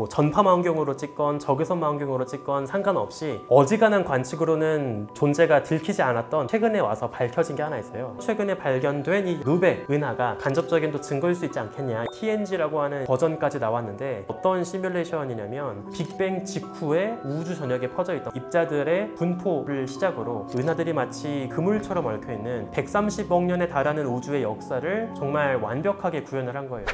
뭐 전파망 환경으로 찍건 적외선망 환경으로 찍건 상관없이 어지간한 관측으로는 존재가 들키지 않았던 최근에 와서 밝혀진 게 하나 있어요. 최근에 발견된 이 누베 은하가 간접적인 또 증거일 수 있지 않겠냐, TNG라고 하는 버전까지 나왔는데 어떤 시뮬레이션이냐면 빅뱅 직후에 우주 전역에 퍼져있던 입자들의 분포를 시작으로 은하들이 마치 그물처럼 얽혀있는 130억 년에 달하는 우주의 역사를 정말 완벽하게 구현을 한 거예요.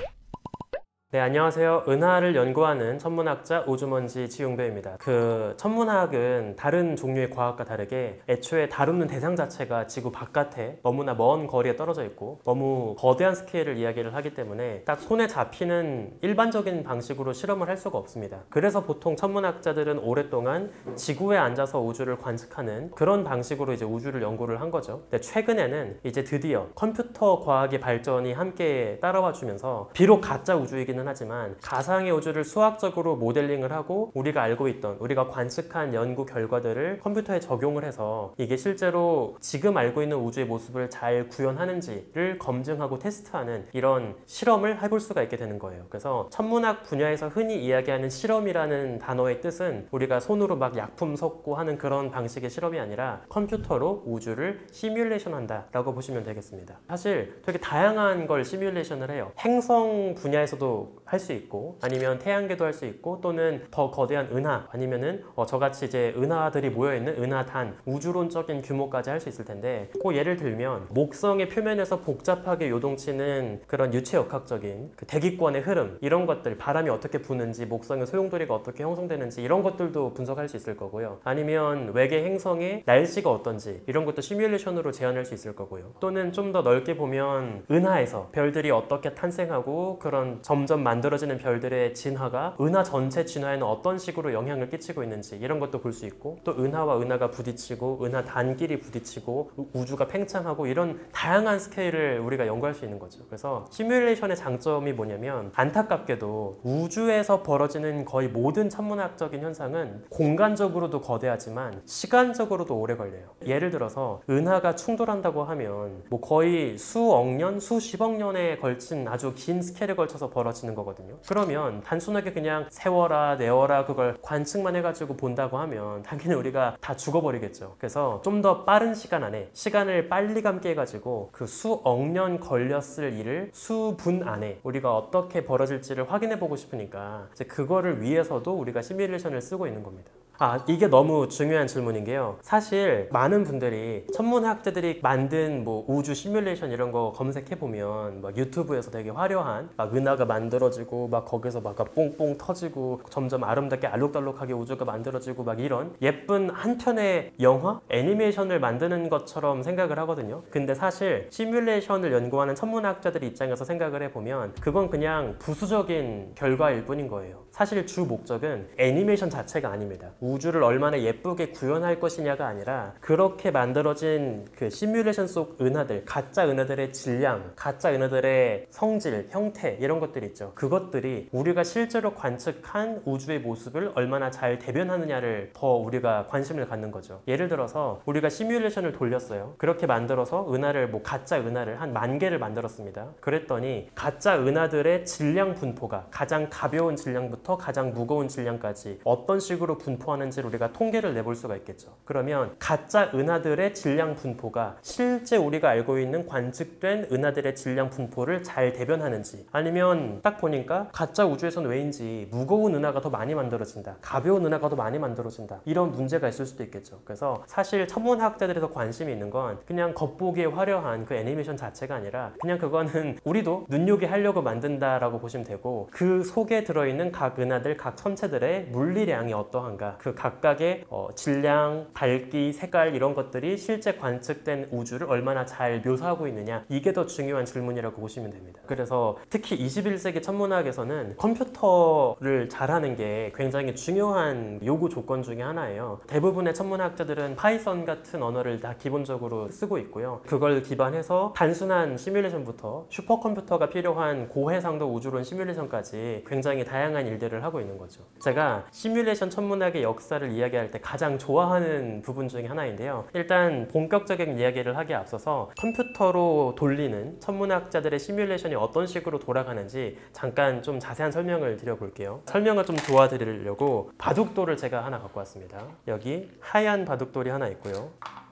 네, 안녕하세요. 은하를 연구하는 천문학자 우주먼지 지웅배입니다. 그 천문학은 다른 종류의 과학과 다르게 애초에 다루는 대상 자체가 지구 바깥에 너무나 먼 거리에 떨어져 있고 너무 거대한 스케일을 이야기를 하기 때문에 딱 손에 잡히는 일반적인 방식으로 실험을 할 수가 없습니다. 그래서 보통 천문학자들은 오랫동안 지구에 앉아서 우주를 관측하는 그런 방식으로 이제 우주를 연구를 한 거죠. 근데 최근에는 이제 드디어 컴퓨터 과학의 발전이 함께 따라와 주면서 비록 가짜 우주이긴 하지만 가상의 우주를 수학적으로 모델링을 하고 우리가 알고 있던, 우리가 관측한 연구 결과들을 컴퓨터에 적용을 해서 이게 실제로 지금 알고 있는 우주의 모습을 잘 구현하는지를 검증하고 테스트하는 이런 실험을 해볼 수가 있게 되는 거예요. 그래서 천문학 분야에서 흔히 이야기하는 실험이라는 단어의 뜻은 우리가 손으로 막 약품 섞고 하는 그런 방식의 실험이 아니라 컴퓨터로 우주를 시뮬레이션 한다라고 보시면 되겠습니다. 사실 되게 다양한 걸 시뮬레이션을 해요. 행성 분야에서도 할 수 있고, 아니면 태양계도 할 수 있고, 또는 더 거대한 은하, 아니면은 저같이 이제 은하들이 모여있는 은하단, 우주론적인 규모까지 할 수 있을 텐데, 예를 들면 목성의 표면에서 복잡하게 요동치는 그런 유체역학적인 그 대기권의 흐름, 이런 것들, 바람이 어떻게 부는지, 목성의 소용돌이가 어떻게 형성되는지, 이런 것들도 분석할 수 있을 거고요. 아니면 외계 행성의 날씨가 어떤지, 이런 것도 시뮬레이션으로 재현할 수 있을 거고요. 또는 좀 더 넓게 보면 은하에서 별들이 어떻게 탄생하고, 그런 점점 만들어지는 별들의 진화가 은하 전체 진화에는 어떤 식으로 영향을 끼치고 있는지, 이런 것도 볼 수 있고, 또 은하와 은하가 부딪히고 은하 단끼리 부딪히고 우주가 팽창하고, 이런 다양한 스케일을 우리가 연구할 수 있는 거죠. 그래서 시뮬레이션의 장점이 뭐냐면, 안타깝게도 우주에서 벌어지는 거의 모든 천문학적인 현상은 공간적으로도 거대하지만 시간적으로도 오래 걸려요. 예를 들어서 은하가 충돌한다고 하면 뭐 거의 수억 년, 수십억 년에 걸친 아주 긴 스케일에 걸쳐서 벌어지는 거거든요. 그러면 단순하게 그냥 세워라 내워라 그걸 관측만 해가지고 본다고 하면 당연히 우리가 다 죽어버리겠죠. 그래서 좀 더 빠른 시간 안에, 시간을 빨리 감게 해가지고 그 수억 년 걸렸을 일을 수분 안에 우리가 어떻게 벌어질지를 확인해보고 싶으니까 이제 그거를 위해서도 우리가 시뮬레이션을 쓰고 있는 겁니다. 아, 이게 너무 중요한 질문인 게요, 사실 많은 분들이 천문학자들이 만든 뭐 우주 시뮬레이션 이런 거 검색해보면 막 유튜브에서 되게 화려한 막 은하가 만들어지고 막 거기서 막 뽕뽕 터지고 점점 아름답게 알록달록하게 우주가 만들어지고 막 이런 예쁜 한 편의 영화? 애니메이션을 만드는 것처럼 생각을 하거든요. 근데 사실 시뮬레이션을 연구하는 천문학자들 입장에서 생각을 해보면 그건 그냥 부수적인 결과일 뿐인 거예요. 사실 주 목적은 애니메이션 자체가 아닙니다. 우주를 얼마나 예쁘게 구현할 것이냐가 아니라 그렇게 만들어진 그 시뮬레이션 속 은하들, 가짜 은하들의 질량, 가짜 은하들의 성질, 형태, 이런 것들이 있죠. 그것들이 우리가 실제로 관측한 우주의 모습을 얼마나 잘 대변하느냐를 더 우리가 관심을 갖는 거죠. 예를 들어서 우리가 시뮬레이션을 돌렸어요. 그렇게 만들어서 은하를, 뭐 가짜 은하를 한 10,000개를 만들었습니다. 그랬더니 가짜 은하들의 질량 분포가 가장 가벼운 질량부터 가장 무거운 질량까지 어떤 식으로 분포하는지를 우리가 통계를 내볼 수가 있겠죠. 그러면 가짜 은하들의 질량 분포가 실제 우리가 알고 있는 관측된 은하들의 질량 분포를 잘 대변하는지, 아니면 딱 보니까 가짜 우주에선 왜인지 무거운 은하가 더 많이 만들어진다, 가벼운 은하가 더 많이 만들어진다, 이런 문제가 있을 수도 있겠죠. 그래서 사실 천문학자들에서 관심이 있는 건 그냥 겉보기에 화려한 그 애니메이션 자체가 아니라 그냥 그거는 우리도 눈요기 하려고 만든다라고 보시면 되고, 그 속에 들어있는 각 은하들, 각 천체들의 물리량이 어떠한가, 그 각각의 질량, 밝기, 색깔, 이런 것들이 실제 관측된 우주를 얼마나 잘 묘사하고 있느냐, 이게 더 중요한 질문이라고 보시면 됩니다. 그래서 특히 21세기 천문학에서는 컴퓨터를 잘하는 게 굉장히 중요한 요구 조건 중에 하나예요. 대부분의 천문학자들은 파이썬 같은 언어를 다 기본적으로 쓰고 있고요. 그걸 기반해서 단순한 시뮬레이션부터 슈퍼컴퓨터가 필요한 고해상도 우주론 시뮬레이션까지 굉장히 다양한 일들을 하고 있는 거죠. 제가 시뮬레이션 천문학의 역사를 이야기할 때 가장 좋아하는 부분 중에 하나인데요. 일단 본격적인 이야기를 하기에 앞서서 컴퓨터로 돌리는 천문학자들의 시뮬레이션이 어떤 식으로 돌아가는지 잠깐 좀 자세한 설명을 드려볼게요. 설명을 좀 도와드리려고 바둑돌을 제가 하나 갖고 왔습니다. 여기 하얀 바둑돌이 하나 있고요.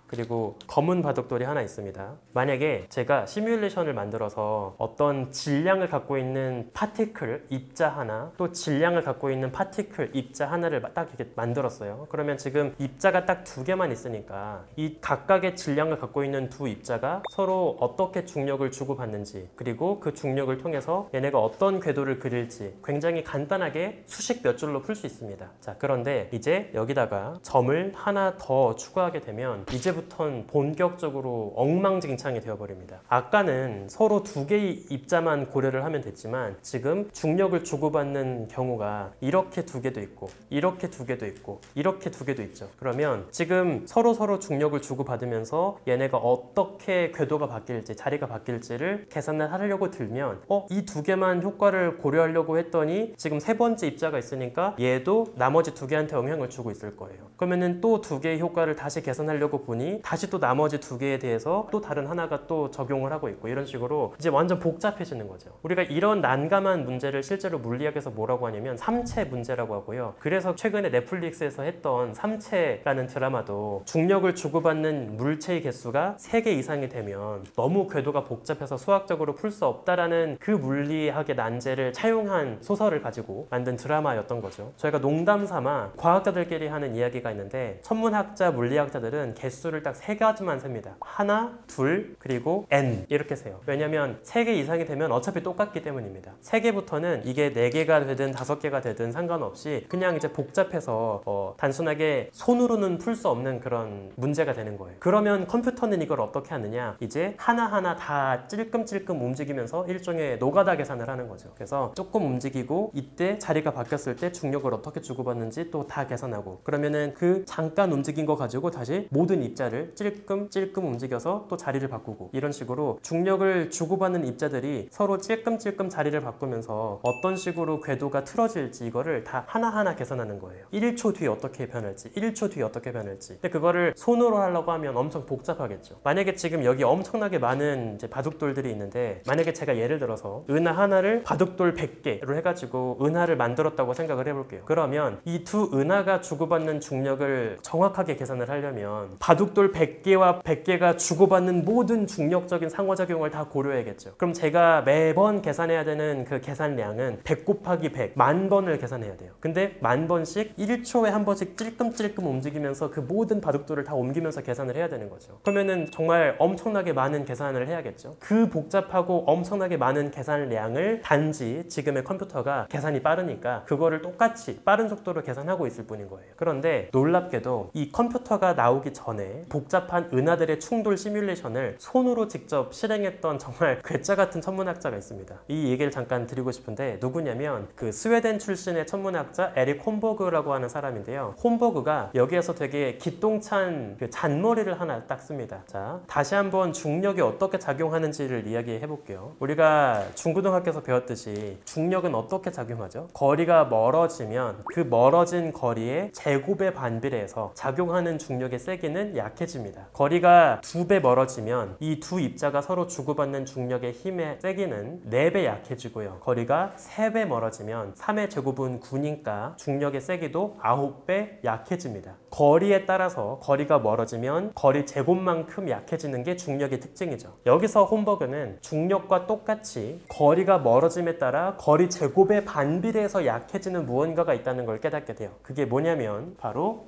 그리고 검은 바둑돌이 하나 있습니다. 만약에 제가 시뮬레이션을 만들어서 어떤 질량을 갖고 있는 파티클 입자 하나, 또 질량을 갖고 있는 파티클 입자 하나를 딱 이렇게 만들었어요. 그러면 지금 입자가 딱 두 개만 있으니까 이 각각의 질량을 갖고 있는 두 입자가 서로 어떻게 중력을 주고받는지, 그리고 그 중력을 통해서 얘네가 어떤 궤도를 그릴지 굉장히 간단하게 수식 몇 줄로 풀 수 있습니다. 자, 그런데 이제 여기다가 점을 하나 더 추가하게 되면 이제부터 본격적으로 엉망진창이 되어버립니다. 아까는 서로 두 개의 입자만 고려를 하면 됐지만 지금 중력을 주고받는 경우가 이렇게 두 개도 있고 이렇게 두 개도 있고 이렇게 두 개도 있죠. 그러면 지금 서로 중력을 주고받으면서 얘네가 어떻게 궤도가 바뀔지 자리가 바뀔지를 계산을 하려고 들면 이 두 개만 효과를 고려하려고 했더니 지금 세 번째 입자가 있으니까 얘도 나머지 두 개한테 영향을 주고 있을 거예요. 그러면은 또 두 개의 효과를 다시 계산하려고 보니 다시 또 나머지 두 개에 대해서 또 다른 하나가 또 적용을 하고 있고, 이런 식으로 이제 완전 복잡해지는 거죠. 우리가 이런 난감한 문제를 실제로 물리학에서 뭐라고 하냐면 삼체 문제라고 하고요. 그래서 최근에 넷플릭스에서 했던 삼체라는 드라마도 중력을 주고받는 물체의 개수가 3개 이상이 되면 너무 궤도가 복잡해서 수학적으로 풀 수 없다라는 그 물리학의 난제를 차용한 소설을 가지고 만든 드라마였던 거죠. 저희가 농담 삼아 과학자들끼리 하는 이야기가 있는데 천문학자, 물리학자들은 개수를 딱 3가지만 셉니다. 하나, 둘, 그리고 n 이렇게 세요. 왜냐면 3개 이상이 되면 어차피 똑같기 때문입니다. 3개부터는 이게 4개가 되든 5개가 되든 상관없이 그냥 이제 복잡해서 단순하게 손으로는 풀 수 없는 그런 문제가 되는 거예요. 그러면 컴퓨터는 이걸 어떻게 하느냐, 이제 하나하나 다 찔끔찔끔 움직이면서 일종의 노가다 계산을 하는 거죠. 그래서 조금 움직이고 이때 자리가 바뀌었을 때 중력을 어떻게 주고받는지 또 다 계산하고, 그러면은 그 잠깐 움직인 거 가지고 다시 모든 입자를 찔끔찔끔 움직여서 또 자리를 바꾸고, 이런 식으로 중력을 주고받는 입자들이 서로 찔끔찔끔 자리를 바꾸면서 어떤 식으로 궤도가 틀어질지 이거를 다 하나하나 계산하는 거예요. 1초 뒤에 어떻게 변할지, 1초 뒤에 어떻게 변할지. 근데 그거를 손으로 하려고 하면 엄청 복잡하겠죠. 만약에 지금 여기 엄청나게 많은 이제 바둑돌들이 있는데, 만약에 제가 예를 들어서 은하 하나를 바둑돌 100개로 해가지고 은하를 만들었다고 생각을 해볼게요. 그러면 이 두 은하가 주고받는 중력을 정확하게 계산을 하려면 바둑돌 100개와 100개가 주고받는 모든 중력적인 상호작용을 다 고려해야겠죠. 그럼 제가 매번 계산해야 되는 그 계산량은 100 곱하기 100, 10,000번을 계산해야 돼요. 근데 10,000번씩 1초에 한 번씩 찔끔찔끔 움직이면서 그 모든 바둑돌을 다 옮기면서 계산을 해야 되는 거죠. 그러면은 정말 엄청나게 많은 계산을 해야겠죠. 그 복잡하고 엄청나게 많은 계산량을 단지 지금의 컴퓨터가 계산이 빠르니까 그거를 똑같이 빠른 속도로 계산하고 있을 뿐인 거예요. 그런데 놀랍게도 이 컴퓨터가 나오기 전에 복잡한 은하들의 충돌 시뮬레이션을 손으로 직접 실행했던 정말 괴짜 같은 천문학자가 있습니다. 이 얘기를 잠깐 드리고 싶은데 누구냐면 그 스웨덴 출신의 천문학자 에릭 홈버그라고 하는 사람인데요. 홈버그가 여기에서 되게 기똥찬 그 잔머리를 하나 딱 씁니다. 자, 다시 한번 중력이 어떻게 작용하는지를 이야기해 볼게요. 우리가 중고등학교에서 배웠듯이 중력은 어떻게 작용하죠? 거리가 멀어지면 그 멀어진 거리의 제곱에 반비례해서 작용하는 중력의 세기는 약해집니다. 거리가 2배 멀어지면 이 두 입자가 서로 주고받는 중력의 힘의 세기는 4배 약해지고요. 거리가 3배 멀어지면 3의 제곱은 9니까 중력의 세기도 9배 약해집니다. 거리에 따라서 거리가 멀어지면 거리 제곱만큼 약해지는 게 중력의 특징이죠. 여기서 홈버그는 중력과 똑같이 거리가 멀어짐에 따라 거리 제곱에 반비례해서 약해지는 무언가가 있다는 걸 깨닫게 돼요. 그게 뭐냐면 바로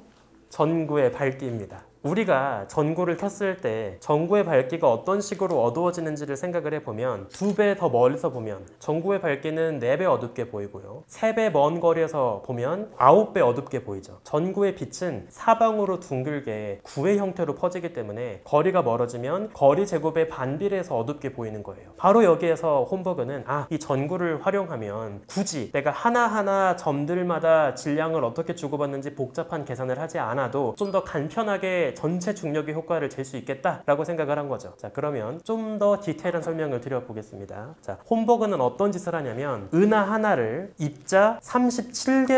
전구의 밝기입니다. 우리가 전구를 켰을 때 전구의 밝기가 어떤 식으로 어두워지는지를 생각을 해보면 2배 더 멀리서 보면 전구의 밝기는 4배 어둡게 보이고요. 3배 먼 거리에서 보면 9배 어둡게 보이죠. 전구의 빛은 사방으로 둥글게 구의 형태로 퍼지기 때문에 거리가 멀어지면 거리 제곱에 반비례해서 어둡게 보이는 거예요. 바로 여기에서 홈버그는 이 전구를 활용하면 굳이 내가 하나하나 점들마다 질량을 어떻게 주고받는지 복잡한 계산을 하지 않아도 좀 더 간편하게 전체 중력의 효과를 잴 수 있겠다라고 생각을 한 거죠. 자, 그러면 좀 더 디테일한 설명을 드려보겠습니다. 자, 홈버그는 어떤 짓을 하냐면 은하 하나를 입자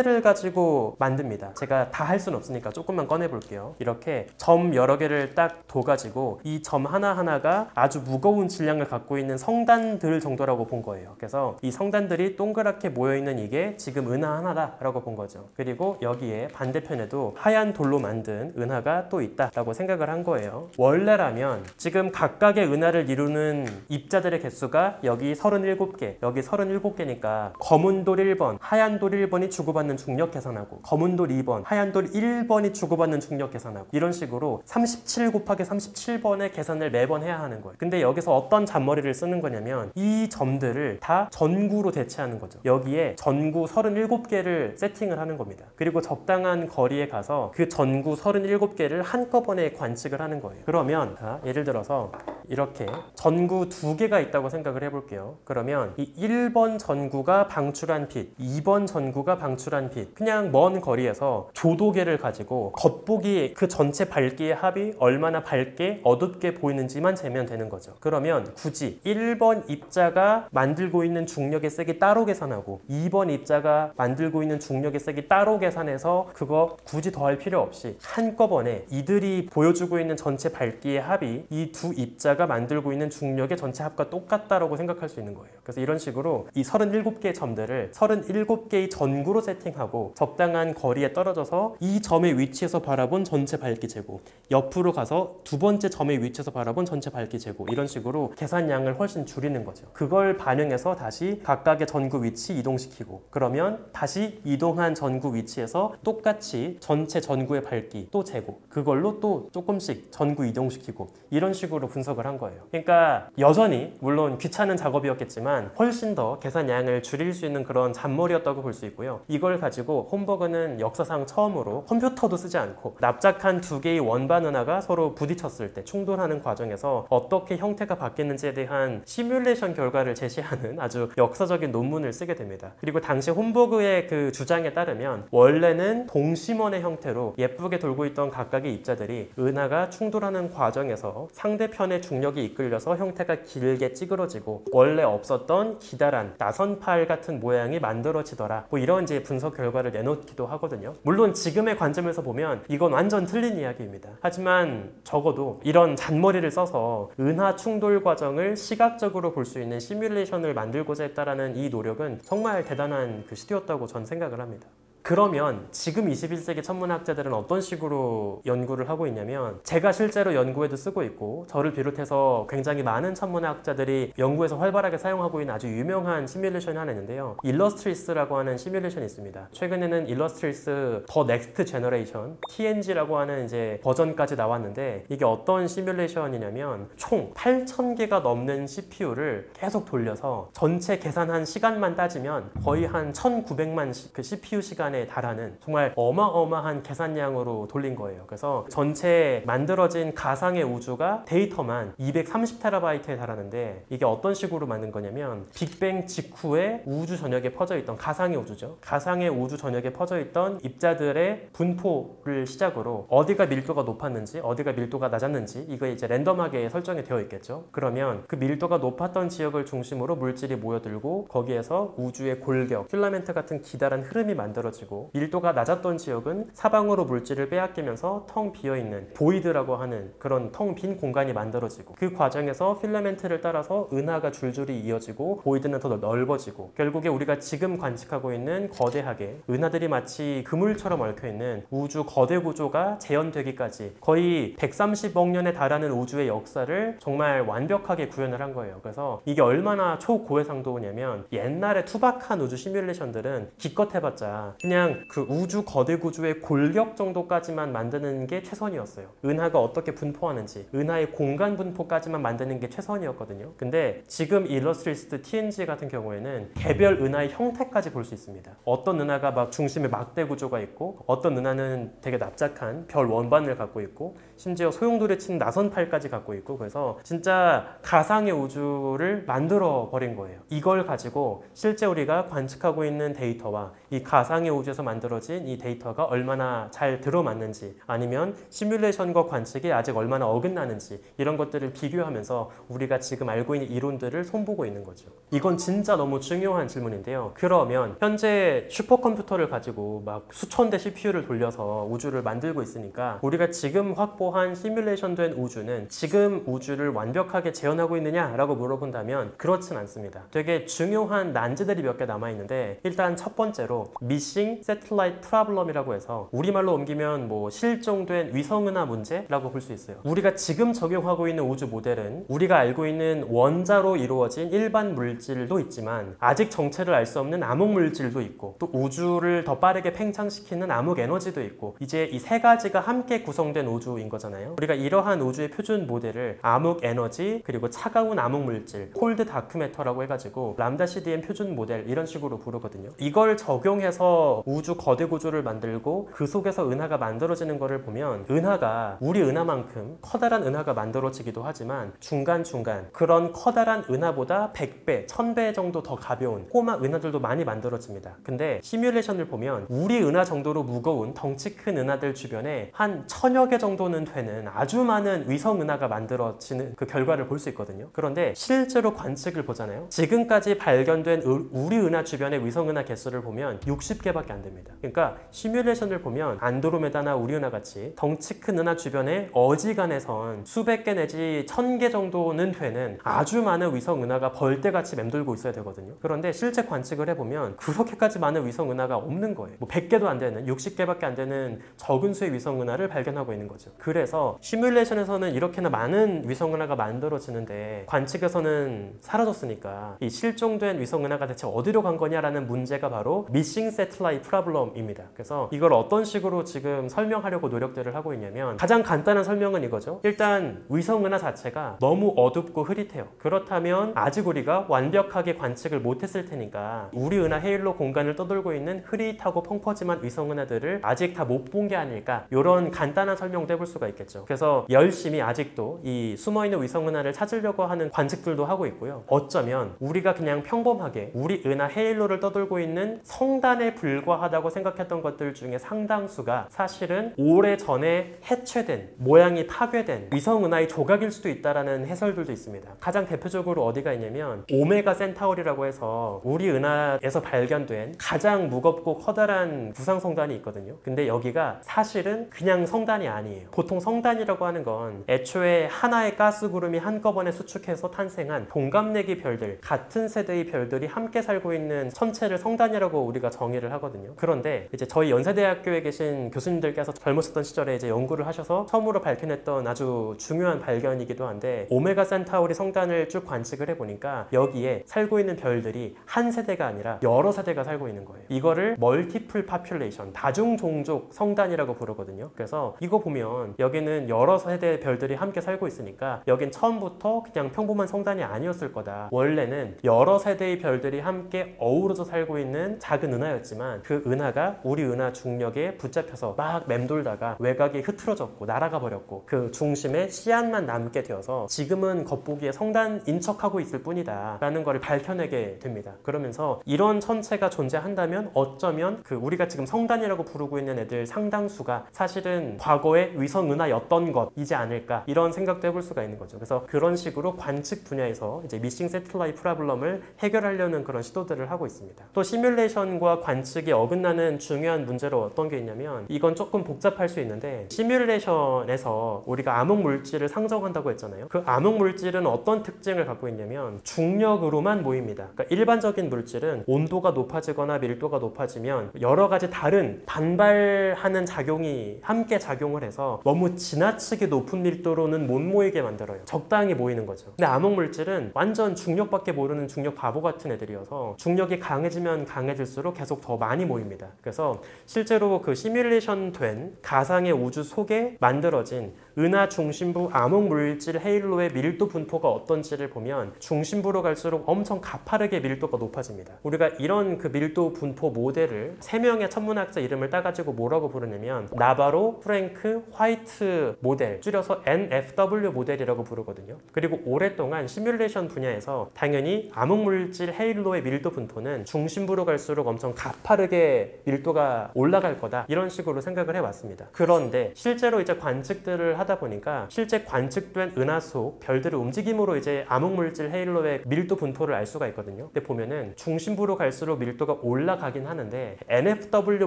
37개를 가지고 만듭니다. 제가 다 할 수는 없으니까 조금만 꺼내볼게요. 이렇게 점 여러 개를 딱 둬가지고 이 점 하나하나가 아주 무거운 질량을 갖고 있는 성단들 정도라고 본 거예요. 그래서 이 성단들이 동그랗게 모여있는 이게 지금 은하 하나다라고 본 거죠. 그리고 여기에 반대편에도 하얀 돌로 만든 은하가 또 있다라고 생각을 한 거예요. 원래라면 지금 각각의 은하를 이루는 입자들의 개수가 여기 37개, 여기 37개니까 검은 돌 1번, 하얀 돌 1번이 주고받는 중력 계산하고 검은 돌 2번, 하얀 돌 1번이 주고받는 중력 계산하고 이런 식으로 37 곱하기 37번의 계산을 매번 해야 하는 거예요. 근데 여기서 어떤 잔머리를 쓰는 거냐면 이 점들을 다 전구로 대체하는 거죠. 여기에 전구 37개를 세팅을 하는 겁니다. 그리고 적당한 거리에 가서 그 전구 37개를 한꺼번에 관측을 하는 거예요. 그러면 자, 예를 들어서 이렇게 전구 2개가 있다고 생각을 해볼게요. 그러면 이 1번 전구가 방출한 빛, 2번 전구가 방출한 빛, 그냥 먼 거리에서 조도계를 가지고 겉보기 그 전체 밝기의 합이 얼마나 밝게 어둡게 보이는지만 재면 되는 거죠. 그러면 굳이 1번 입자가 만들고 있는 중력의 세기 따로 계산하고 2번 입자가 만들고 있는 중력의 세기 따로 계산해서 그거 굳이 더할 필요 없이 한꺼번에 이들이 보여주고 있는 전체 밝기의 합이 이 두 입자가 만들고 있는 중력의 전체 합과 똑같다라고 생각할 수 있는 거예요. 그래서 이런 식으로 이 37개의 점들을 37개의 전구로 세팅하고 적당한 거리에 떨어져서 이 점의 위치에서 바라본 전체 밝기 제곱, 옆으로 가서 두 번째 점의 위치에서 바라본 전체 밝기 제곱, 이런 식으로 계산량을 훨씬 줄이는 거죠. 그걸 반영해서 다시 각각의 전구 위치 이동시키고 그러면 다시 이동한 전구 위치에서 똑같이 전체 전구의 밝기 또 제곱, 그걸로 또 조금씩 전구 이동시키고 이런 식으로 분석을 한 거예요. 그러니까 여전히 물론 귀찮은 작업이었겠지만 훨씬 더 계산량을 줄일 수 있는 그런 잔머리였다고 볼 수 있고요. 이걸 가지고 홈버그는 역사상 처음으로 컴퓨터도 쓰지 않고 납작한 두 개의 원반 은하가 서로 부딪혔을 때 충돌하는 과정에서 어떻게 형태가 바뀌는지에 대한 시뮬레이션 결과를 제시하는 아주 역사적인 논문을 쓰게 됩니다. 그리고 당시 홈버그의 그 주장에 따르면 원래는 동심원의 형태로 예쁘게 돌고 있던 각각의 입자들이 은하가 충돌하는 과정에서 상대편의 중력이 이끌려서 형태가 길게 찌그러지고 원래 없었던 기다란 나선팔 같은 모양이 만들어지더라, 뭐 이런 이제 분석 결과를 내놓기도 하거든요. 물론 지금의 관점에서 보면 이건 완전 틀린 이야기입니다. 하지만 적어도 이런 잔머리를 써서 은하 충돌 과정을 시각적으로 볼 수 있는 시뮬레이션을 만들고자 했다라는 이 노력은 정말 대단한 그 시도였다고 전 생각을 합니다. 그러면 지금 21세기 천문학자들은 어떤 식으로 연구를 하고 있냐면 제가 실제로 연구에도 쓰고 있고 저를 비롯해서 굉장히 많은 천문학자들이 연구에서 활발하게 사용하고 있는 아주 유명한 시뮬레이션이 하나 있는데요. 일러스트리스라고 하는 시뮬레이션이 있습니다. 최근에는 일러스트리스 더 넥스트 제너레이션 TNG라고 하는 이제 버전까지 나왔는데 이게 어떤 시뮬레이션이냐면 총 8,000개가 넘는 CPU를 계속 돌려서 전체 계산한 시간만 따지면 거의 한 1,900만 그 CPU 시간에 달하는 정말 어마어마한 계산량으로 돌린 거예요. 그래서 전체 만들어진 가상의 우주가 데이터만 230TB에 달하는데 이게 어떤 식으로 만든 거냐면 빅뱅 직후에 우주 전역에 퍼져있던 가상의 우주죠. 가상의 우주 전역에 퍼져있던 입자들의 분포를 시작으로 어디가 밀도가 높았는지 어디가 밀도가 낮았는지 이거 이제 랜덤하게 설정이 되어 있겠죠. 그러면 그 밀도가 높았던 지역을 중심으로 물질이 모여들고 거기에서 우주의 골격, 필라멘트 같은 기다란 흐름이 만들어지고 밀도가 낮았던 지역은 사방으로 물질을 빼앗기면서 텅 비어있는 보이드라고 하는 그런 텅 빈 공간이 만들어지고 그 과정에서 필라멘트를 따라서 은하가 줄줄이 이어지고 보이드는 더 넓어지고 결국에 우리가 지금 관측하고 있는 거대하게 은하들이 마치 그물처럼 얽혀있는 우주 거대 구조가 재현되기까지 거의 130억 년에 달하는 우주의 역사를 정말 완벽하게 구현을 한 거예요. 그래서 이게 얼마나 초고해상도냐면 옛날에 투박한 우주 시뮬레이션들은 기껏 해봤자 그냥 그 우주 거대 구조의 골격 정도까지만 만드는 게 최선이었어요. 은하가 어떻게 분포하는지, 은하의 공간 분포까지만 만드는 게 최선이었거든요. 근데 지금 일러스트리스트 TNG 같은 경우에는 개별 은하의 형태까지 볼 수 있습니다. 어떤 은하가 막 중심에 막대 구조가 있고 어떤 은하는 되게 납작한 별 원반을 갖고 있고 심지어 소용돌이 친 나선팔까지 갖고 있고 그래서 진짜 가상의 우주를 만들어 버린 거예요. 이걸 가지고 실제 우리가 관측하고 있는 데이터와 이 가상의 우주 우주에서 만들어진 이 데이터가 얼마나 잘 들어맞는지, 아니면 시뮬레이션과 관측이 아직 얼마나 어긋나는지, 이런 것들을 비교하면서 우리가 지금 알고 있는 이론들을 손보고 있는 거죠. 이건 진짜 너무 중요한 질문인데요. 그러면 현재 슈퍼컴퓨터를 가지고 막 수천 대 CPU를 돌려서 우주를 만들고 있으니까 우리가 지금 확보한 시뮬레이션된 우주는 지금 우주를 완벽하게 재현하고 있느냐라고 물어본다면 그렇진 않습니다. 되게 중요한 난제들이 몇 개 남아있는데, 일단 첫 번째로 Missing Satellite Problem 이라고 해서 우리말로 옮기면 뭐 실종된 위성은하 문제라고 볼 수 있어요. 우리가 지금 적용하고 있는 우주 모델은 우리가 알고 있는 원자로 이루어진 일반 물질도 있지만 아직 정체를 알 수 없는 암흑 물질도 있고, 또 우주를 더 빠르게 팽창시키는 암흑 에너지도 있고, 이제 이 세 가지가 함께 구성된 우주인 거잖아요. 우리가 이러한 우주의 표준 모델을 암흑 에너지, 그리고 차가운 암흑 물질, 콜드 다크매터라고 해가지고 람다 CDM 표준 모델, 이런 식으로 부르거든요. 이걸 적용해서 우주 거대 구조를 만들고 그 속에서 은하가 만들어지는 거를 보면, 은하가 우리 은하만큼 커다란 은하가 만들어지기도 하지만 중간중간 그런 커다란 은하보다 100배, 1000배 정도 더 가벼운 꼬마 은하들도 많이 만들어집니다. 근데 시뮬레이션을 보면 우리 은하 정도로 무거운 덩치 큰 은하들 주변에 한 1000여 개 정도는 되는 아주 많은 위성 은하가 만들어지는 그 결과를 볼 수 있거든요. 그런데 실제로 관측을 보잖아요. 지금까지 발견된 우리 은하 주변의 위성 은하 개수를 보면 60개밖에 안 됩니다. 그러니까 시뮬레이션을 보면 안드로메다나 우리 은하 같이 덩치 큰 은하 주변에 어지간해선 수백 개 내지 1000개 정도는 되는 아주 많은 위성 은하가 벌떼같이 맴돌고 있어야 되거든요. 그런데 실제 관측을 해보면 그렇게까지 많은 위성 은하가 없는 거예요. 뭐 100개도 안 되는, 60개밖에 안 되는 적은 수의 위성 은하를 발견하고 있는 거죠. 그래서 시뮬레이션에서는 이렇게나 많은 위성 은하가 만들어지는데 관측에서는 사라졌으니까 이 실종된 위성 은하가 대체 어디로 간 거냐라는 문제가 바로 미싱 새틀라이트 프로블럼입니다. 그래서 이걸 어떤 식으로 지금 설명하려고 노력들을 하고 있냐면, 가장 간단한 설명은 이거죠. 일단 위성 은하 자체가 너무 어둡고 흐릿해요. 그렇다면 아직 우리가 완벽하게 관측을 못했을 테니까 우리 은하 헤일로 공간을 떠돌고 있는 흐릿하고 펑퍼짐한 위성 은하들을 아직 다 못 본 게 아닐까, 이런 간단한 설명도 해볼 수가 있겠죠. 그래서 열심히 아직도 이 숨어있는 위성 은하를 찾으려고 하는 관측들도 하고 있고요. 어쩌면 우리가 그냥 평범하게 우리 은하 헤일로를 떠돌고 있는 성단에 불과하다고 생각했던 것들 중에 상당수가 사실은 오래전에 해체된, 모양이 파괴된 위성 은하의 조각일 수도 있다는 해설들도 있습니다. 가장 대표적으로 어디가 있냐면 오메가 센타우리라고 해서 우리 은하에서 발견된 가장 무겁고 커다란 구상 성단이 있거든요. 근데 여기가 사실은 그냥 성단이 아니에요. 보통 성단이라고 하는 건 애초에 하나의 가스 구름이 한꺼번에 수축해서 탄생한 동갑내기 별들, 같은 세대의 별들이 함께 살고 있는 천체를 성단이라고 우리가 정의를 하거든요. 그런데 이제 저희 연세대학교에 계신 교수님들께서 젊었었던 시절에 이제 연구를 하셔서 처음으로 밝혀냈던 아주 중요한 발견이기도 한데, 오메가 센타우리 성단을 쭉 관측을 해보니까 여기에 살고 있는 별들이 한 세대가 아니라 여러 세대가 살고 있는 거예요. 이거를 멀티플 파퓰레이션, 다중종족 성단이라고 부르거든요. 그래서 이거 보면 여기는 여러 세대의 별들이 함께 살고 있으니까 여긴 처음부터 그냥 평범한 성단이 아니었을 거다. 원래는 여러 세대의 별들이 함께 어우러져 살고 있는 작은 은하였지만 그 은하가 우리 은하 중력에 붙잡혀서 막 맴돌다가 외곽이 흐트러졌고 날아가 버렸고 그 중심에 씨앗만 남게 되어서 지금은 겉보기에 성단인 척하고 있을 뿐이다 라는 걸 밝혀내게 됩니다. 그러면서 이런 천체가 존재한다면 어쩌면 그 우리가 지금 성단이라고 부르고 있는 애들 상당수가 사실은 과거의 위성 은하였던 것이지 않을까, 이런 생각도 해볼 수가 있는 거죠. 그래서 그런 식으로 관측 분야에서 이제 미싱 새틀라이트 프로블럼을 해결하려는 그런 시도들을 하고 있습니다. 또 시뮬레이션과 관측이 어긋나는 중요한 문제로 어떤 게 있냐면, 이건 조금 복잡할 수 있는데 시뮬레이션에서 우리가 암흑 물질을 상정한다고 했잖아요. 그 암흑 물질은 어떤 특징을 갖고 있냐면 중력으로만 모입니다. 그러니까 일반적인 물질은 온도가 높아지거나 밀도가 높아지면 여러 가지 다른 반발하는 작용이 함께 작용을 해서 너무 지나치게 높은 밀도로는 못 모이게 만들어요. 적당히 모이는 거죠. 근데 암흑 물질은 완전 중력밖에 모르는 중력 바보 같은 애들이어서 중력이 강해지면 강해질수록 계속 더 많이 모입니다. 그래서 실제로 그 시뮬레이션 된 가상의 우주 속에 만들어진 은하 중심부 암흑물질 헤일로의 밀도 분포가 어떤지를 보면 중심부로 갈수록 엄청 가파르게 밀도가 높아집니다. 우리가 이런 그 밀도 분포 모델을 3명의 천문학자 이름을 따가지고 뭐라고 부르냐면 나바로, 프랭크, 화이트 모델, 줄여서 NFW 모델이라고 부르거든요. 그리고 오랫동안 시뮬레이션 분야에서 당연히 암흑물질 헤일로의 밀도 분포는 중심부로 갈수록 엄청 가파르게 밀도가 올라갈 거다, 이런 식으로 생각을 해왔습니다. 그런데 실제로 이제 관측들을 하다 보니까 실제 관측된 은하 속 별들의 움직임으로 이제 암흑물질 헤일로의 밀도 분포를 알 수가 있거든요. 근데 보면은 중심부로 갈수록 밀도가 올라가긴 하는데 NFW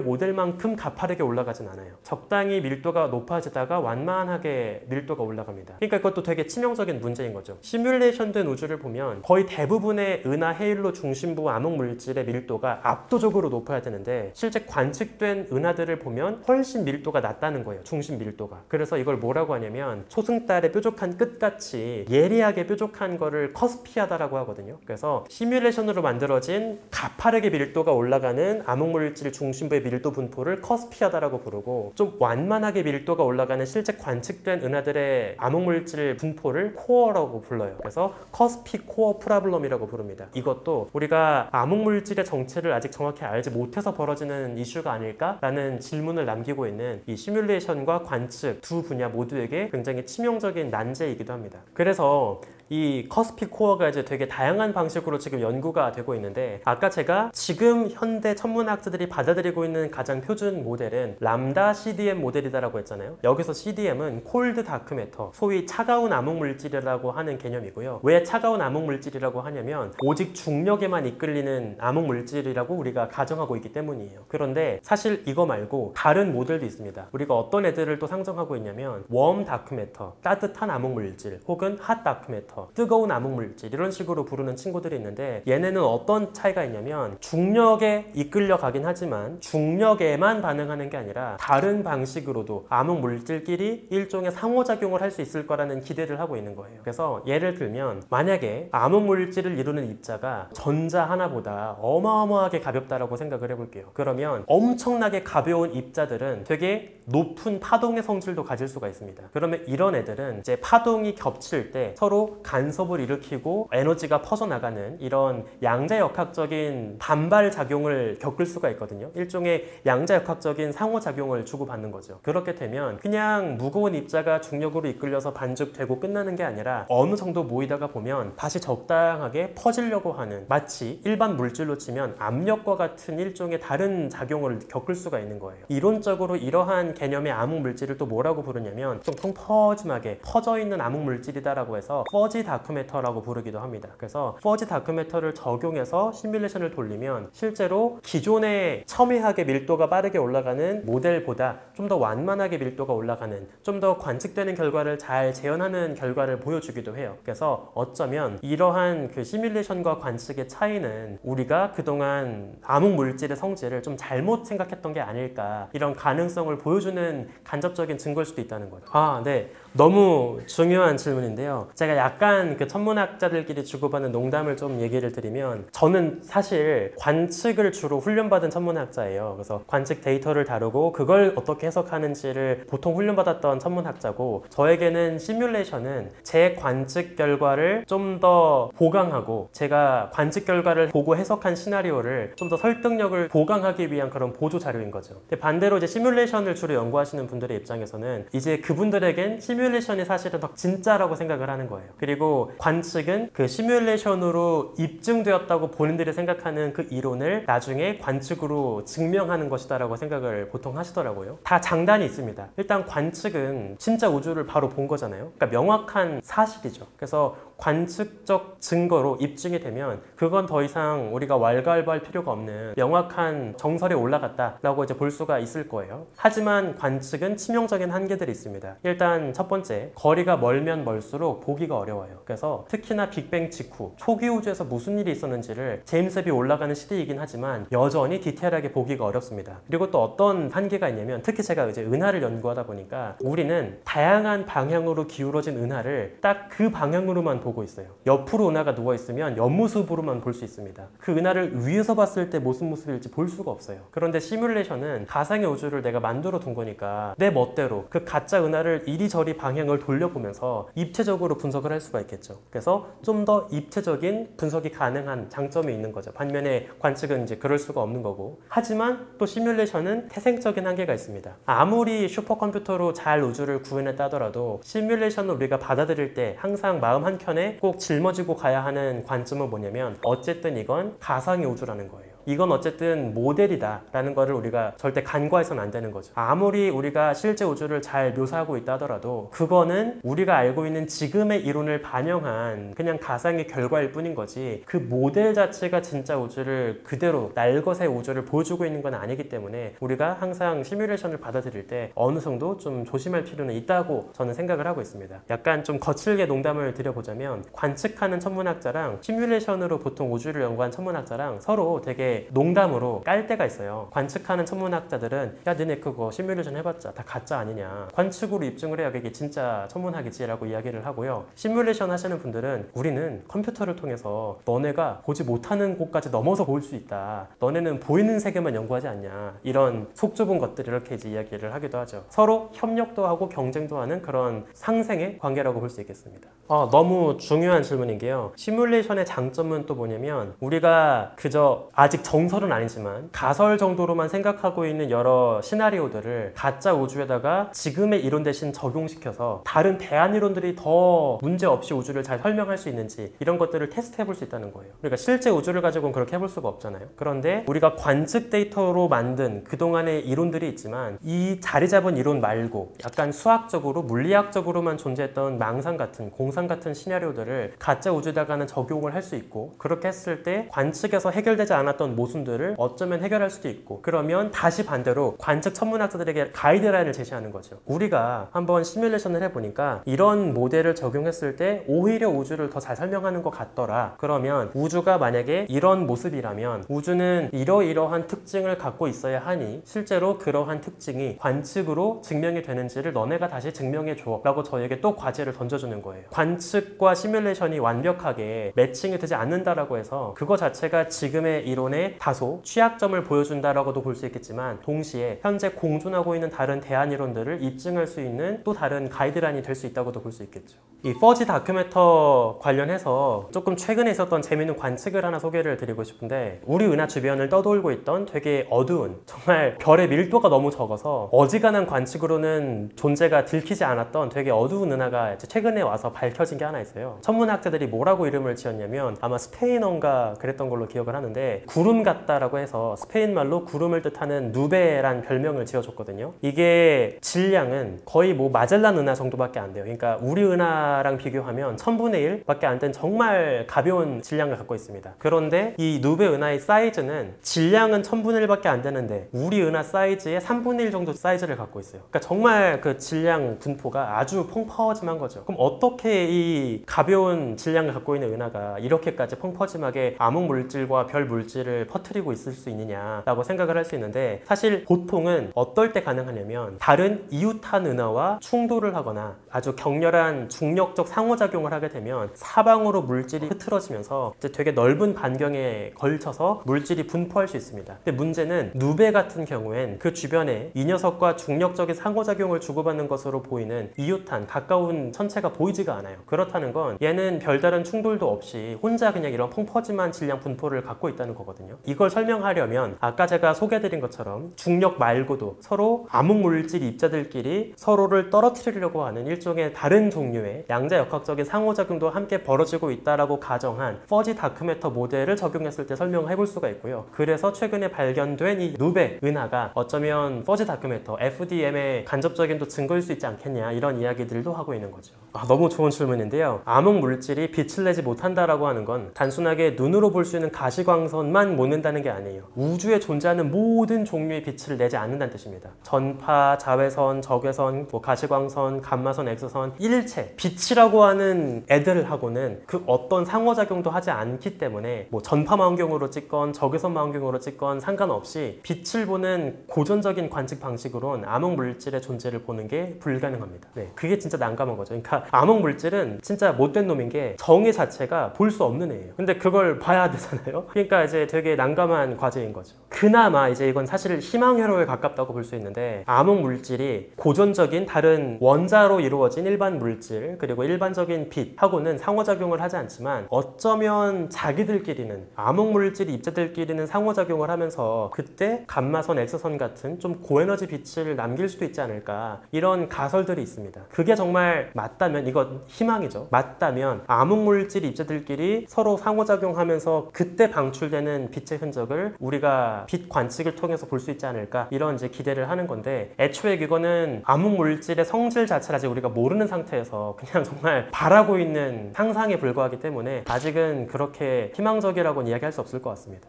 모델만큼 가파르게 올라가진 않아요. 적당히 밀도가 높아지다가 완만하게 밀도가 올라갑니다. 그러니까 그것도 되게 치명적인 문제인 거죠. 시뮬레이션된 우주를 보면 거의 대부분의 은하 헤일로 중심부 암흑물질의 밀도가 압도적으로 높아야 되는데 실제 관측된 은하들을 보면 훨씬 밀도가 낮다는 거예요. 중심 밀도가. 그래서 이걸 뭐라고 하냐면 초승달의 뾰족한 끝같이 예리하게 뾰족한 거를 커스피아다라고 하거든요. 그래서 시뮬레이션으로 만들어진 가파르게 밀도가 올라가는 암흑물질 중심부의 밀도 분포를 커스피아다라고 부르고, 좀 완만하게 밀도가 올라가는 실제 관측된 은하들의 암흑물질 분포를 코어라고 불러요. 그래서 커스피 코어 프라블럼이라고 부릅니다. 이것도 우리가 암흑물질의 정체를 아직 정확히 알지 못해서 벌어지는 이슈가 아닐까라는 질문을 남기고 있는 이 시뮬레이션과 관측 두 분야 모두에게 굉장히 치명적인 난제이기도 합니다. 그래서 이 커스피 코어가 이제 되게 다양한 방식으로 지금 연구가 되고 있는데, 아까 제가 지금 현대 천문학자들이 받아들이고 있는 가장 표준 모델은 람다 CDM 모델이다라고 했잖아요. 여기서 CDM은 콜드 다크매터, 소위 차가운 암흑물질이라고 하는 개념이고요. 왜 차가운 암흑물질이라고 하냐면 오직 중력에만 이끌리는 암흑물질이라고 우리가 가정하고 있기 때문이에요. 그런데 사실 이거 말고 다른 모델도 있습니다. 우리가 어떤 애들을 또 상정하고 있냐면 웜 다크매터, 따뜻한 암흑물질, 혹은 핫 다크매터, 뜨거운 암흑물질, 이런 식으로 부르는 친구들이 있는데, 얘네는 어떤 차이가 있냐면 중력에 이끌려 가긴 하지만 중력에만 반응하는 게 아니라 다른 방식으로도 암흑물질끼리 일종의 상호작용을 할 수 있을 거라는 기대를 하고 있는 거예요. 그래서 예를 들면 만약에 암흑물질을 이루는 입자가 전자 하나보다 어마어마하게 가볍다라고 생각을 해볼게요. 그러면 엄청나게 가벼운 입자들은 되게 높은 파동의 성질도 가질 수가 있습니다. 그러면 이런 애들은 이제 파동이 겹칠 때 서로 간섭을 일으키고 에너지가 퍼져나가는 이런 양자역학적인 반발작용을 겪을 수가 있거든요. 일종의 양자역학적인 상호작용을 주고받는 거죠. 그렇게 되면 그냥 무거운 입자가 중력으로 이끌려서 반죽되고 끝나는 게 아니라 어느 정도 모이다가 보면 다시 적당하게 퍼지려고 하는, 마치 일반 물질로 치면 압력과 같은 일종의 다른 작용을 겪을 수가 있는 거예요. 이론적으로 이러한 개념의 암흑물질을 또 뭐라고 부르냐면 좀 펑퍼짐하게 퍼져있는 암흑물질이다라고 해서 퍼지 다크매터라고 부르기도 합니다. 그래서 퍼지 다크매터를 적용해서 시뮬레이션을 돌리면 실제로 기존의 첨예하게 밀도가 빠르게 올라가는 모델보다 좀 더 완만하게 밀도가 올라가는, 좀 더 관측되는 결과를 잘 재현하는 결과를 보여주기도 해요. 그래서 어쩌면 이러한 그 시뮬레이션과 관측의 차이는 우리가 그동안 암흑물질의 성질을 좀 잘못 생각했던 게 아닐까, 이런 가능성을 보여주는 간접적인 증거일 수도 있다는 거죠. 아, 네. 너무 중요한 질문인데요. 제가 약간 그 천문학자들끼리 주고받는 농담을 좀 얘기를 드리면, 저는 사실 관측을 주로 훈련받은 천문학자예요. 그래서 관측 데이터를 다루고 그걸 어떻게 해석하는지를 보통 훈련받았던 천문학자고, 저에게는 시뮬레이션은 제 관측 결과를 좀 더 보강하고, 제가 관측 결과를 보고 해석한 시나리오를 좀 더 설득력을 보강하기 위한 그런 보조 자료인 거죠. 근데 반대로 이제 시뮬레이션을 주로 연구하시는 분들의 입장에서는 이제 그분들에겐 시뮬레이션이 사실은 더 진짜라고 생각을 하는 거예요. 그리고 관측은 그 시뮬레이션으로 입증되었다고 본인들이 생각하는 그 이론을 나중에 관측으로 증명하는 것이다라고 생각을 보통 하시더라고요. 다 장단이 있습니다. 일단 관측은 진짜 우주를 바로 본 거잖아요. 그러니까 명확한 사실이죠. 그래서 관측적 증거로 입증이 되면 그건 더 이상 우리가 왈가왈부할 필요가 없는 명확한 정설에 올라갔다라고 이제 볼 수가 있을 거예요. 하지만 관측은 치명적인 한계들이 있습니다. 일단 첫 번째, 거리가 멀면 멀수록 보기가 어려워요. 그래서 특히나 빅뱅 직후 초기 우주에서 무슨 일이 있었는지를 제임스 웹이 올라가는 시대이긴 하지만 여전히 디테일하게 보기가 어렵습니다. 그리고 또 어떤 한계가 있냐면, 특히 제가 이제 은하를 연구하다 보니까 우리는 다양한 방향으로 기울어진 은하를 딱 그 방향으로만 보고 보고 있어요. 옆으로 은하가 누워있으면 옆모습으로만 볼 수 있습니다. 그 은하를 위에서 봤을 때 무슨 모습일지 볼 수가 없어요. 그런데 시뮬레이션은 가상의 우주를 내가 만들어 둔 거니까 내 멋대로 그 가짜 은하를 이리저리 방향을 돌려보면서 입체적으로 분석을 할 수가 있겠죠. 그래서 좀 더 입체적인 분석이 가능한 장점이 있는 거죠. 반면에 관측은 이제 그럴 수가 없는 거고, 하지만 또 시뮬레이션은 태생적인 한계가 있습니다. 아무리 슈퍼컴퓨터로 잘 우주를 구현했다 하더라도 시뮬레이션을 우리가 받아들일 때 항상 마음 한켠에 꼭 짊어지고 가야 하는 관점은 뭐냐면, 어쨌든 이건 가상의 우주라는 거예요. 이건 어쨌든 모델이다 라는 거를 우리가 절대 간과해서는 안 되는 거죠. 아무리 우리가 실제 우주를 잘 묘사하고 있다 하더라도 그거는 우리가 알고 있는 지금의 이론을 반영한 그냥 가상의 결과일 뿐인 거지, 그 모델 자체가 진짜 우주를 그대로 날것의 우주를 보여주고 있는 건 아니기 때문에 우리가 항상 시뮬레이션을 받아들일 때 어느 정도 좀 조심할 필요는 있다고 저는 생각을 하고 있습니다. 약간 좀 거칠게 농담을 드려보자면, 관측하는 천문학자랑 시뮬레이션으로 보통 우주를 연구한 천문학자랑 서로 되게 농담으로 깔 때가 있어요. 관측하는 천문학자들은 야 너네 그거 시뮬레이션 해봤자 다 가짜 아니냐, 관측으로 입증을 해야 이게 진짜 천문학이지 라고 이야기를 하고요. 시뮬레이션 하시는 분들은 우리는 컴퓨터를 통해서 너네가 보지 못하는 곳까지 넘어서 볼 수 있다, 너네는 보이는 세계만 연구하지 않냐, 이런 속 좁은 것들을 이렇게 이제 이야기를 하기도 하죠. 서로 협력도 하고 경쟁도 하는 그런 상생의 관계라고 볼 수 있겠습니다. 너무 중요한 질문인 게요, 시뮬레이션의 장점은 또 뭐냐면, 우리가 그저 아직 정설은 아니지만 가설 정도로만 생각하고 있는 여러 시나리오들을 가짜 우주에다가 지금의 이론 대신 적용시켜서 다른 대안 이론들이 더 문제없이 우주를 잘 설명할 수 있는지 이런 것들을 테스트해 볼 수 있다는 거예요. 그러니까 실제 우주를 가지고는 그렇게 해볼 수가 없잖아요. 그런데 우리가 관측 데이터로 만든 그동안의 이론들이 있지만 이 자리 잡은 이론 말고 약간 수학적으로 물리학적으로만 존재했던 망상 같은 공상 같은 시나리오들을 가짜 우주에다가는 적용을 할 수 있고, 그렇게 했을 때 관측에서 해결되지 않았던 모순들을 어쩌면 해결할 수도 있고, 그러면 다시 반대로 관측 천문학자들에게 가이드라인을 제시하는 거죠. 우리가 한번 시뮬레이션을 해보니까 이런 모델을 적용했을 때 오히려 우주를 더 잘 설명하는 것 같더라, 그러면 우주가 만약에 이런 모습이라면 우주는 이러이러한 특징을 갖고 있어야 하니 실제로 그러한 특징이 관측으로 증명이 되는지를 너네가 다시 증명해줘 라고 저에게 또 과제를 던져주는 거예요. 관측과 시뮬레이션이 완벽하게 매칭이 되지 않는다라고 해서 그거 자체가 지금의 이론에 다소 취약점을 보여준다라고도 볼 수 있겠지만, 동시에 현재 공존하고 있는 다른 대안 이론들을 입증할 수 있는 또 다른 가이드라인이 될 수 있다고도 볼 수 있겠죠. 이 퍼지 다큐메터 관련해서 조금 최근에 있었던 재미있는 관측을 하나 소개를 드리고 싶은데, 우리 은하 주변을 떠돌고 있던 되게 어두운, 정말 별의 밀도가 너무 적어서 어지간한 관측으로는 존재가 들키지 않았던 되게 어두운 은하가 최근에 와서 밝혀진 게 하나 있어요. 천문학자들이 뭐라고 이름을 지었냐면 아마 스페인어인가 그랬던 걸로 기억을 하는데, 구름 같다라고 해서 스페인말로 구름을 뜻하는 누베란 별명을 지어줬거든요. 이게 질량은 거의 뭐 마젤란 은하 정도밖에 안 돼요. 그러니까 우리 은하랑 비교하면 1000분의 1밖에 안 된 정말 가벼운 질량을 갖고 있습니다. 그런데 이 누베 은하의 사이즈는 질량은 1000분의 1밖에 안 되는데 우리 은하 사이즈의 3분의 1 정도 사이즈를 갖고 있어요. 그러니까 정말 그 질량 분포가 아주 펑퍼짐한 거죠. 그럼 어떻게 이 가벼운 질량을 갖고 있는 은하가 이렇게까지 펑퍼짐하게 암흑물질과 별물질을 퍼뜨리고 있을 수 있느냐라고 생각을 할 수 있는데, 사실 보통은 어떨 때 가능하냐면 다른 이웃한 은하와 충돌을 하거나 아주 격렬한 중력적 상호작용을 하게 되면 사방으로 물질이 흐트러지면서 이제 되게 넓은 반경에 걸쳐서 물질이 분포할 수 있습니다. 근데 문제는 누베 같은 경우엔 그 주변에 이 녀석과 중력적인 상호작용을 주고받는 것으로 보이는 이웃한 가까운 천체가 보이지가 않아요. 그렇다는 건 얘는 별다른 충돌도 없이 혼자 그냥 이런 펑퍼짐한 질량 분포를 갖고 있다는 거거든요. 이걸 설명하려면 아까 제가 소개해드린 것처럼 중력 말고도 서로 암흑물질 입자들끼리 서로를 떨어뜨리려고 하는 일종의 다른 종류의 양자역학적인 상호작용도 함께 벌어지고 있다라고 가정한 퍼지 다크메터 모델을 적용했을 때 설명해볼 수가 있고요. 그래서 최근에 발견된 이 누베 은하가 어쩌면 퍼지 다크메터 FDM의 간접적인 또 증거일 수 있지 않겠냐, 이런 이야기들도 하고 있는 거죠. 너무 좋은 질문인데요. 암흑물질이 빛을 내지 못한다라고 하는 건 단순하게 눈으로 볼 수 있는 가시광선만 못 낸다는 게 아니에요. 우주에 존재하는 모든 종류의 빛을 내지 않는다는 뜻입니다. 전파, 자외선, 적외선, 뭐 가시광선, 감마선, 엑스선, 일체 빛이라고 하는 애들하고는 그 어떤 상호작용도 하지 않기 때문에 뭐 전파 망원경으로 찍건 적외선 망원경으로 찍건 상관없이 빛을 보는 고전적인 관측 방식으로는 암흑물질의 존재를 보는 게 불가능합니다. 네, 그게 진짜 난감한 거죠. 그러니까 암흑물질은 진짜 못된 놈인 게 정의 자체가 볼 수 없는 애예요. 근데 그걸 봐야 되잖아요. 그러니까 이제 되게 난감한 과제인 거죠. 그나마 이제 이건 사실 희망회로에 가깝다고 볼 수 있는데, 암흑물질이 고전적인 다른 원자로 이루어진 일반 물질 그리고 일반적인 빛하고는 상호작용을 하지 않지만, 어쩌면 자기들끼리는 암흑물질이 입자들끼리는 상호작용을 하면서 그때 감마선, 엑스선 같은 좀 고에너지 빛을 남길 수도 있지 않을까, 이런 가설들이 있습니다. 그게 정말 맞다면, 이건 희망이죠, 맞다면 암흑물질 입자들끼리 서로 상호작용하면서 그때 방출되는 빛의 흔적을 우리가 빛 관측을 통해서 볼 수 있지 않을까, 이런 이제 기대를 하는 건데, 애초에 그거는 암흑물질의 성질 자체를 아직 우리가 모르는 상태에서 그냥 정말 바라고 있는 상상에 불과하기 때문에 아직은 그렇게 희망적이라고는 이야기할 수 없을 것 같습니다.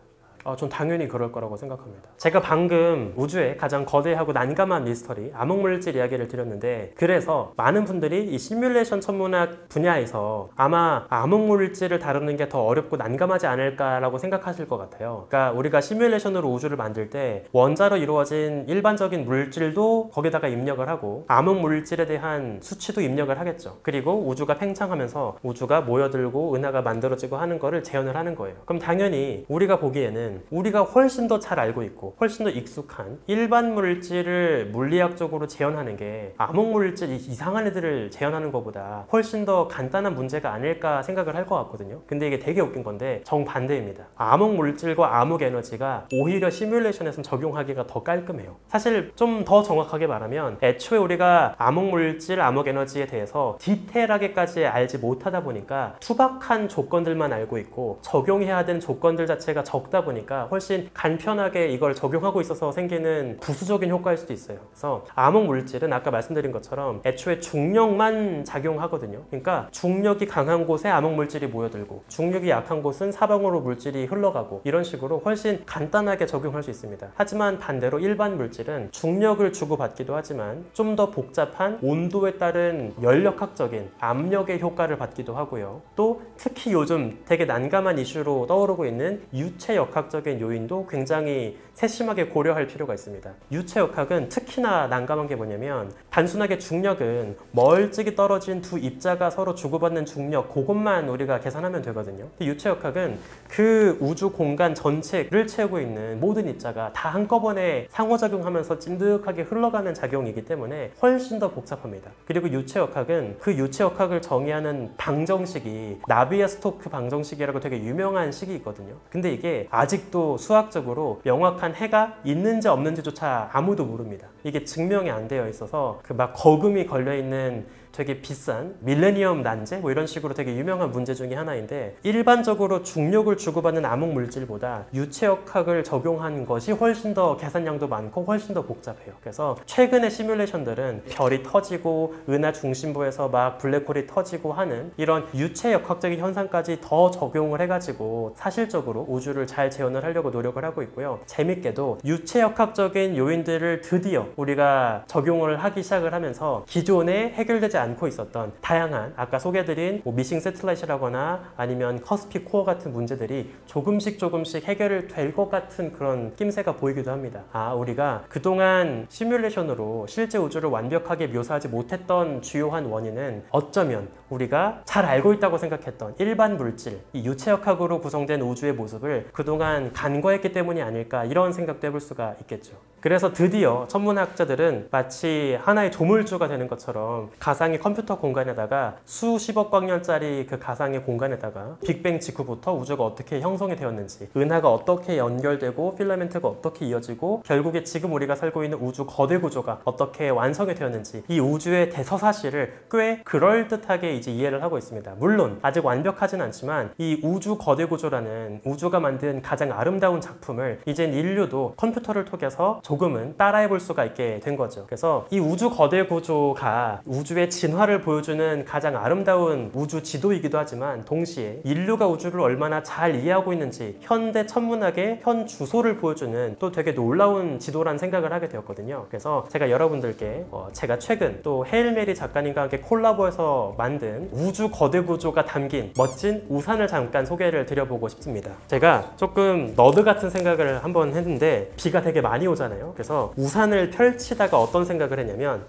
전 당연히 그럴 거라고 생각합니다. 제가 방금 우주의 가장 거대하고 난감한 미스터리 암흑물질 이야기를 드렸는데, 그래서 많은 분들이 이 시뮬레이션 천문학 분야에서 아마 암흑물질을 다루는 게 더 어렵고 난감하지 않을까라고 생각하실 것 같아요. 그러니까 우리가 시뮬레이션으로 우주를 만들 때 원자로 이루어진 일반적인 물질도 거기다가 입력을 하고 암흑물질에 대한 수치도 입력을 하겠죠. 그리고 우주가 팽창하면서 우주가 모여들고 은하가 만들어지고 하는 거를 재현을 하는 거예요. 그럼 당연히 우리가 보기에는 우리가 훨씬 더 잘 알고 있고 훨씬 더 익숙한 일반 물질을 물리학적으로 재현하는 게 암흑물질 이상한 애들을 재현하는 것보다 훨씬 더 간단한 문제가 아닐까 생각을 할 것 같거든요. 근데 이게 되게 웃긴 건데 정반대입니다. 암흑물질과 암흑에너지가 오히려 시뮬레이션에선 적용하기가 더 깔끔해요. 사실 좀 더 정확하게 말하면, 애초에 우리가 암흑물질, 암흑에너지에 대해서 디테일하게까지 알지 못하다 보니까 투박한 조건들만 알고 있고 적용해야 되는 조건들 자체가 적다 보니까 훨씬 간편하게 이걸 적용하고 있어서 생기는 부수적인 효과일 수도 있어요. 그래서 암흑물질은 아까 말씀드린 것처럼 애초에 중력만 작용하거든요. 그러니까 중력이 강한 곳에 암흑물질이 모여들고 중력이 약한 곳은 사방으로 물질이 흘러가고, 이런 식으로 훨씬 간단하게 적용할 수 있습니다. 하지만 반대로 일반 물질은 중력을 주고받기도 하지만 좀 더 복잡한 온도에 따른 열역학적인 압력의 효과를 받기도 하고요. 또 특히 요즘 되게 난감한 이슈로 떠오르고 있는 유체역학 적인 요인도 굉장히 세심하게 고려할 필요가 있습니다. 유체역학은 특히나 난감한 게 뭐냐면, 단순하게 중력은 멀찍이 떨어진 두 입자가 서로 주고받는 중력, 그것만 우리가 계산하면 되거든요. 유체역학은 그 우주 공간 전체를 채우고 있는 모든 입자가 다 한꺼번에 상호작용하면서 찐득하게 흘러가는 작용이기 때문에 훨씬 더 복잡합니다. 그리고 유체역학은 그 유체역학을 정의하는 방정식이 나비에스토크 방정식이라고 되게 유명한 식이 있거든요. 근데 이게 아직도 수학적으로 명확한 해가 있는지 없는지조차 아무도 모릅니다. 이게 증명이 안 되어 있어서 그 막 거금이 걸려있는 되게 비싼 밀레니엄 난제 뭐 이런 식으로 되게 유명한 문제 중에 하나인데, 일반적으로 중력을 주고받는 암흑물질보다 유체역학을 적용한 것이 훨씬 더 계산량도 많고 훨씬 더 복잡해요. 그래서 최근의 시뮬레이션들은 별이 터지고 은하 중심부에서 막 블랙홀이 터지고 하는 이런 유체역학적인 현상까지 더 적용을 해가지고 사실적으로 우주를 잘 재현을 하려고 노력을 하고 있고요. 재밌게도 유체역학적인 요인들을 드디어 우리가 적용을 하기 시작을 하면서 기존에 해결되지 않고 있었던 다양한 아까 소개해드린 뭐 미싱 새틀라이트라거나 아니면 커스피 코어 같은 문제들이 조금씩 해결을 될 것 같은 그런 낌새가 보이기도 합니다. 우리가 그동안 시뮬레이션으로 실제 우주를 완벽하게 묘사하지 못했던 주요한 원인은 어쩌면 우리가 잘 알고 있다고 생각했던 일반 물질, 이 유체역학으로 구성된 우주의 모습을 그동안 간과했기 때문이 아닐까, 이런 생각도 해볼 수가 있겠죠. 그래서 드디어 천문학자들은 마치 하나의 조물주가 되는 것처럼 가상의 컴퓨터 공간에다가 수십억 광년짜리 그 가상의 공간에다가 빅뱅 직후부터 우주가 어떻게 형성이 되었는지, 은하가 어떻게 연결되고 필라멘트가 어떻게 이어지고 결국에 지금 우리가 살고 있는 우주 거대 구조가 어떻게 완성이 되었는지, 이 우주의 대서사시를 꽤 그럴듯하게 이제 이해를 하고 있습니다. 물론 아직 완벽하진 않지만 이 우주 거대 구조라는 우주가 만든 가장 가장 아름다운 작품을 이젠 인류도 컴퓨터를 통해서 조금은 따라해 볼 수가 있게 된 거죠. 그래서 이 우주 거대 구조가 우주의 진화를 보여주는 가장 아름다운 우주 지도이기도 하지만 동시에 인류가 우주를 얼마나 잘 이해하고 있는지 현대 천문학의 현 주소를 보여주는 또 되게 놀라운 지도란 생각을 하게 되었거든요. 그래서 제가 여러분들께 제가 최근 또 헤일메리 작가님과 함께 콜라보해서 만든 우주 거대 구조가 담긴 멋진 우산을 잠깐 소개를 드려보고 싶습니다. 제가 조금 너드 같은 생각을 한번 했는데 비가 되게 많이 오잖아요. 그래서 우산을 펼치다가 어떤 생각을 했냐면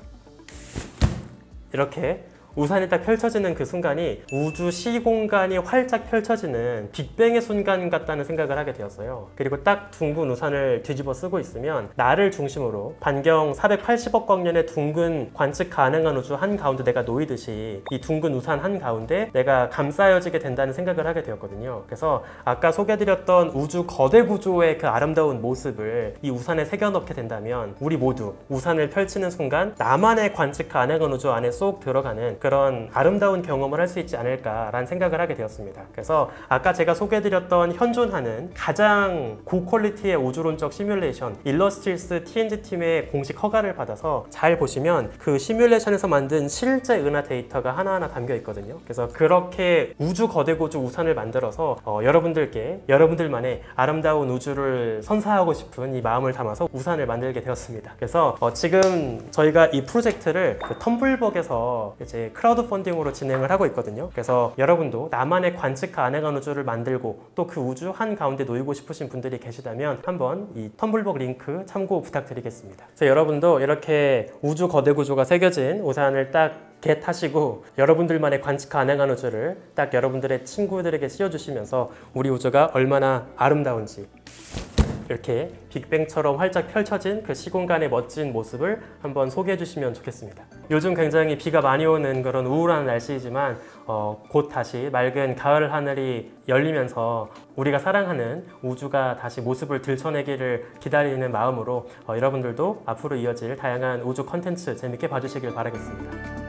이렇게 우산이 딱 펼쳐지는 그 순간이 우주 시공간이 활짝 펼쳐지는 빅뱅의 순간 같다는 생각을 하게 되었어요. 그리고 딱 둥근 우산을 뒤집어 쓰고 있으면 나를 중심으로 반경 480억 광년의 둥근 관측 가능한 우주 한가운데 내가 놓이듯이 이 둥근 우산 한가운데 내가 감싸여지게 된다는 생각을 하게 되었거든요. 그래서 아까 소개해드렸던 우주 거대 구조의 그 아름다운 모습을 이 우산에 새겨넣게 된다면 우리 모두 우산을 펼치는 순간 나만의 관측 가능한 우주 안에 쏙 들어가는 그런 아름다운 경험을 할 수 있지 않을까라는 생각을 하게 되었습니다. 그래서 아까 제가 소개해드렸던 현존하는 가장 고퀄리티의 우주론적 시뮬레이션 일러스트리스 TNG 팀의 공식 허가를 받아서 잘 보시면 그 시뮬레이션에서 만든 실제 은하 데이터가 하나하나 담겨 있거든요. 그래서 그렇게 우주 거대고주 우산을 만들어서 여러분들께 여러분들만의 아름다운 우주를 선사하고 싶은 이 마음을 담아서 우산을 만들게 되었습니다. 그래서 지금 저희가 이 프로젝트를 그 텀블벅에서 이제 크라우드 펀딩으로 진행을 하고 있거든요. 그래서 여러분도 나만의 관측 가능한 우주를 만들고 또 그 우주 한가운데 놓이고 싶으신 분들이 계시다면 한번 이 텀블벅 링크 참고 부탁드리겠습니다. 그래서 여러분도 이렇게 우주 거대 구조가 새겨진 우산을 딱 겟하시고 여러분들만의 관측 가능한 우주를 딱 여러분들의 친구들에게 씌워주시면서 우리 우주가 얼마나 아름다운지 이렇게 빅뱅처럼 활짝 펼쳐진 그 시공간의 멋진 모습을 한번 소개해 주시면 좋겠습니다. 요즘 굉장히 비가 많이 오는 그런 우울한 날씨이지만 곧 다시 맑은 가을 하늘이 열리면서 우리가 사랑하는 우주가 다시 모습을 들춰내기를 기다리는 마음으로 여러분들도 앞으로 이어질 다양한 우주 컨텐츠 재밌게 봐주시길 바라겠습니다.